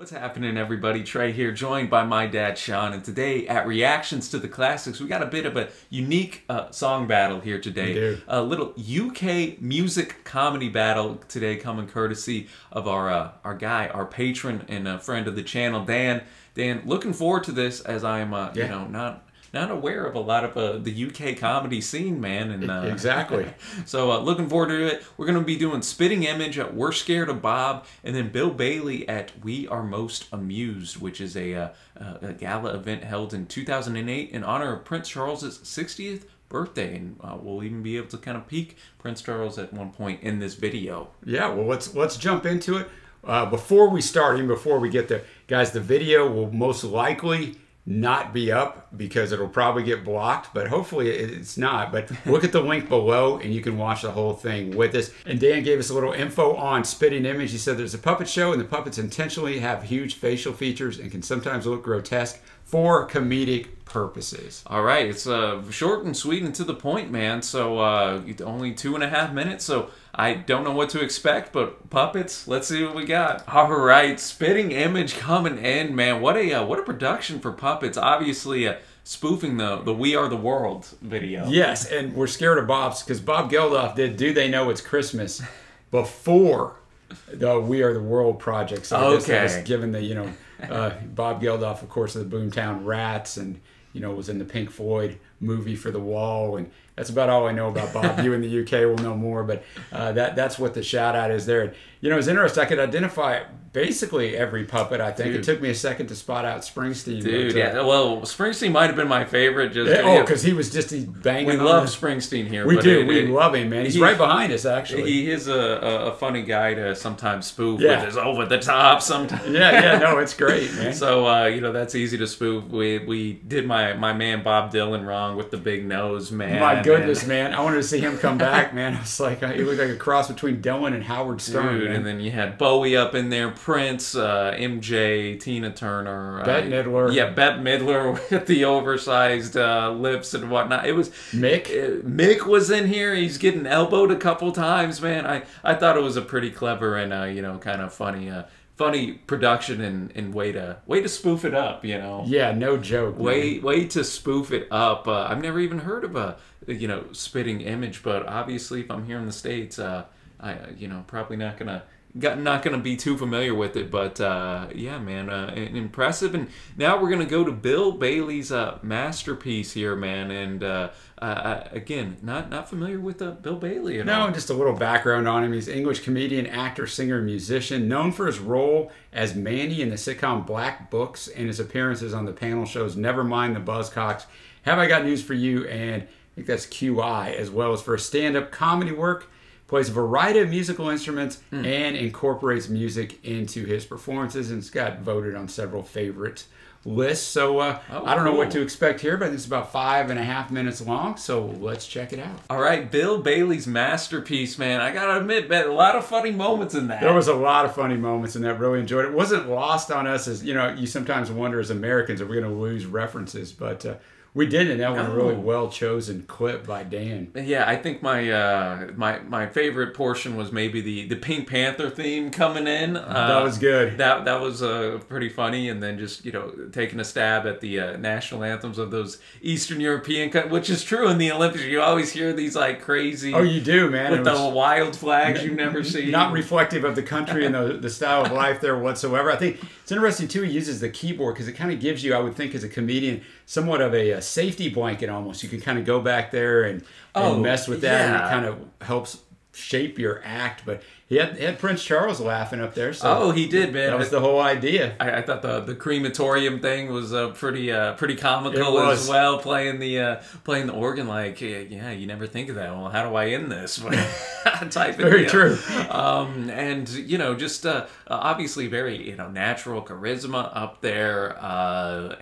What's happening, everybody? Trey here, joined by my dad, Sean, and today at Reactions to the Classics, we got a bit of a unique song battle here today. A little UK music comedy battle today, coming courtesy of our guy, our patron and a friend of the channel, Dan. Dan, looking forward to this as I'm, you know, not aware of a lot of the UK comedy scene, man. And exactly. So looking forward to it. We're going to be doing Spitting Image at We're Scared of Bob, and then Bill Bailey at We Are Most Amused, which is a gala event held in 2008 in honor of Prince Charles's 60th birthday. And we'll even be able to kind of peek Prince Charles at one point in this video. Yeah, well, let's jump into it. Before we start, even before we get there, guys, the video will most likely not be up because it'll probably get blocked, but hopefully it's not. But look at the link below and you can watch the whole thing with us. And Dan gave us a little info on Spitting Image. He said there's a puppet show and the puppets intentionally have huge facial features and can sometimes look grotesque for comedic purposes. All right, it's short and sweet and to the point, man. So only 2.5 minutes, so I don't know what to expect, but puppets, let's see what we got. All right, Spitting Image coming in, man. What a production for puppets. Obviously spoofing the We Are the World video. Yes, and We're Scared of Bob's, because Bob Geldof did Do They Know It's Christmas before the We Are the World project. So I guess given the, you know, Bob Geldof, of course, of the Boomtown Rats, and, you know, was in the Pink Floyd movie for The Wall, and that's about all I know about Bob. You in the UK will know more, but that's what the shout out is there. And, you know, it's interesting. I could identify basically every puppet, I think. Dude. It took me a second to spot out Springsteen. Dude, yeah. Well, Springsteen might have been my favorite. Just because he was just banging. We love Springsteen here. We do. We love him, man. He's right behind us, actually. He is a funny guy to sometimes spoof with his over the top sometimes. Yeah, no, it's great, man. So, you know, that's easy to spoof. We did my man Bob Dylan wrong with the big nose, man. My goodness, man. I wanted to see him come back, man. I was like, he looked like a cross between Dylan and Howard Stern. Dude, and then you had Bowie up in there, Prince, MJ, Tina Turner, Bette Midler. Yeah, Bette Midler with the oversized lips and whatnot. It was Mick. Mick was in here. He's getting elbowed a couple times, man. I thought it was a pretty clever and you know, kind of funny. Funny production and way to spoof it up, you know. Yeah, no joke. Way to spoof it up. I've never even heard of a, you know, Spitting Image, but obviously if I'm here in the States, I you know, probably not gonna be too familiar with it, but yeah, man, impressive. And now we're gonna go to Bill Bailey's masterpiece here, man. And again, not familiar with Bill Bailey at all. No, just a little background on him. He's an English comedian, actor, singer, musician, known for his role as Mandy in the sitcom Black Books and his appearances on the panel shows Never Mind the Buzzcocks, Have I Got News for You, and I think that's QI, as well as for stand-up comedy work. Plays a variety of musical instruments and incorporates music into his performances, and it's got voted on several favorite lists. So I don't know what to expect here, but it's about 5.5 minutes long, so let's check it out. All right, Bill Bailey's masterpiece, man. I gotta admit, man, a lot of funny moments in that. There was a lot of funny moments in that. Really enjoyed it. It wasn't lost on us, as you know, you sometimes wonder as Americans, are we gonna lose references? But we did, and that was a really well-chosen clip by Dan. Yeah, I think my my favorite portion was maybe the Pink Panther theme coming in. That was good. That was pretty funny, and then just, you know, taking a stab at the national anthems of those Eastern European, which is true in the Olympics. You always hear these like crazy. Oh, you do, man. With the wild flags you've never seen. Not reflective of the country and the style of life there whatsoever. I think it's interesting too. He uses the keyboard because it kind of gives you, I would think, as a comedian, somewhat of a safety blanket almost. You can kind of go back there and mess with that, and it kind of helps shape your act. But he had Prince Charles laughing up there. So he did, man. That was the whole idea. I thought the crematorium thing was pretty comical as well. Playing the organ, like, yeah, you never think of that. Well, how do I end this? Very true. And you know, just obviously very, you know, natural charisma up there.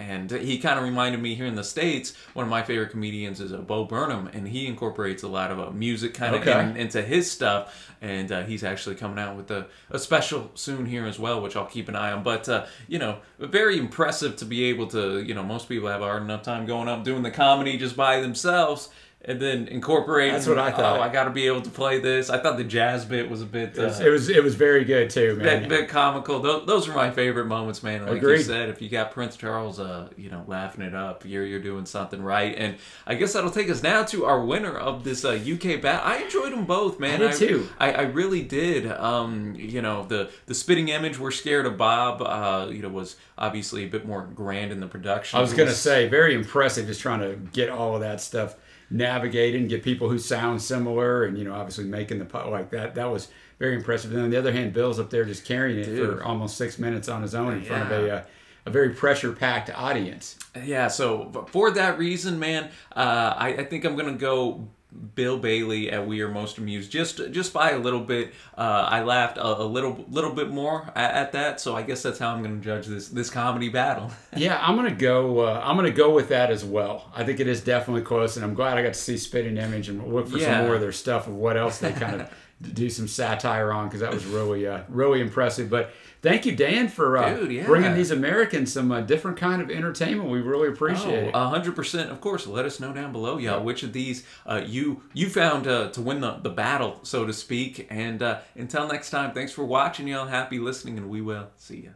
And he kind of reminded me here in the States, one of my favorite comedians is Bo Burnham, and he incorporates a lot of music kind of into his stuff. And he's actually coming out with a special soon here as well, which I'll keep an eye on. But, you know, very impressive to be able to, you know, most people have hard enough time going up doing the comedy just by themselves. and then incorporate. That's what I thought. Oh, I got to be able to play this. I thought the jazz bit was a bit. It was very good too, man. Bit comical. Those are my favorite moments, man. Like you said, if you got Prince Charles, you know, laughing it up, you're doing something right. And I guess that'll take us now to our winner of this UK battle. I enjoyed them both, man. I did too. I really did. You know, the Spitting Image, We're Scared of Bob. You know, was obviously a bit more grand in the production. I was gonna say, very impressive, just trying to get all of that stuff navigated and get people who sound similar, and you know, obviously making the putt like that. That was very impressive. And on the other hand, Bill's up there just carrying it for almost 6 minutes on his own in front of a very pressure-packed audience. Yeah. So for that reason, man, I think I'm gonna go Bill Bailey at We Are Most Amused, just by a little bit. I laughed a little bit more at that, so I guess that's how I'm going to judge this comedy battle. Yeah, I'm gonna go with that as well. I think it is definitely close, and I'm glad I got to see Spitting Image and look for some more of their stuff of what else they kind of do some satire on, because that was really really impressive. But thank you, Dan, for bringing these Americans some different kind of entertainment. We really appreciate it. 100%. Of course, let us know down below, y'all, which of these you found to win the battle, so to speak. And until next time, thanks for watching, y'all. Happy listening, and we will see ya.